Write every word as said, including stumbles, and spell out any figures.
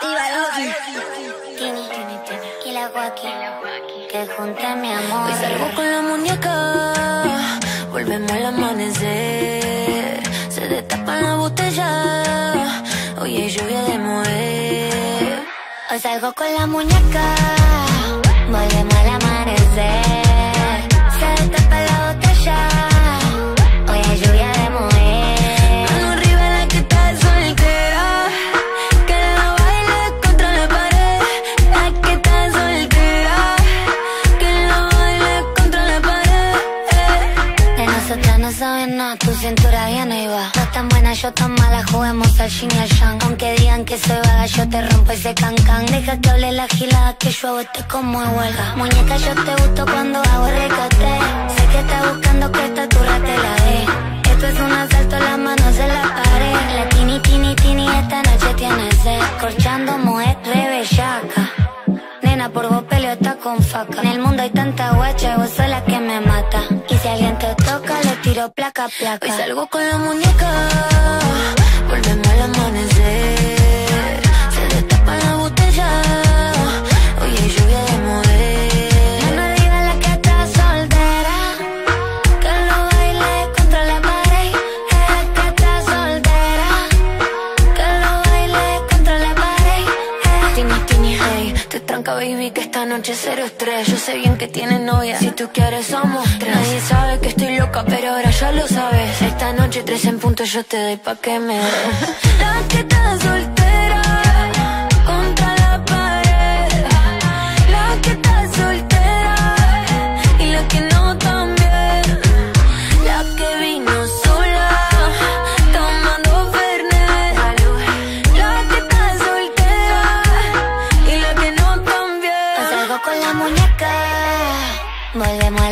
Tini, tini, tini, la Joaqui, que junte mi amor. Hoy salgo con la muñeca, volvemos al amanecer. Se destapan las botellas, hoy es lluvia de Moët. Hoy salgo con la muñeca, volvemos al amanecer. Se destapan las botellas. Tu cintura viene y va. No tan buena, yo tan mala, juguemos al yin y al yang. Aunque digan que soy vaga, yo te rompo ese cancán. Deja que hable la gilada, que yo hago esto como de huelga. Muñeca, yo te gusto cuando hago R K T. Sé que estás buscando que esta turra te la dé. Esto es un asalto, las manos en la pared. La tini, tini, tini, esta noche tiene sed. Corchando Moët, re bellaca. Nena, por vos peleo está con faca. En el mundo hay tanta guacha, vos sos la que me mata. Y si alguien te toca, le tiro placa, placa. Hoy salgo con la muñeca, volvemos al amanecer. Se destapan las botellas, hoy hay lluvia de Moët. No me digas la que está soltera, que lo baile contra la pared. Es que está soltera, que lo baile contra la pared. Tini, tini, hey, te tranca baby, que esta noche cero estrés. Yo sé bien que tienes novia, si tú quieres somos tres. Nadie sabe que estoy loca, pero ahora ya lo sabes. Esta noche tres en punto yo te doy pa' que me des. La que está soltera, contra la pared. La que está soltera, y la que no también. La que vino sola, tomando fernet. La que está soltera, y la que no también. Salgo con la muñeca, volvemos a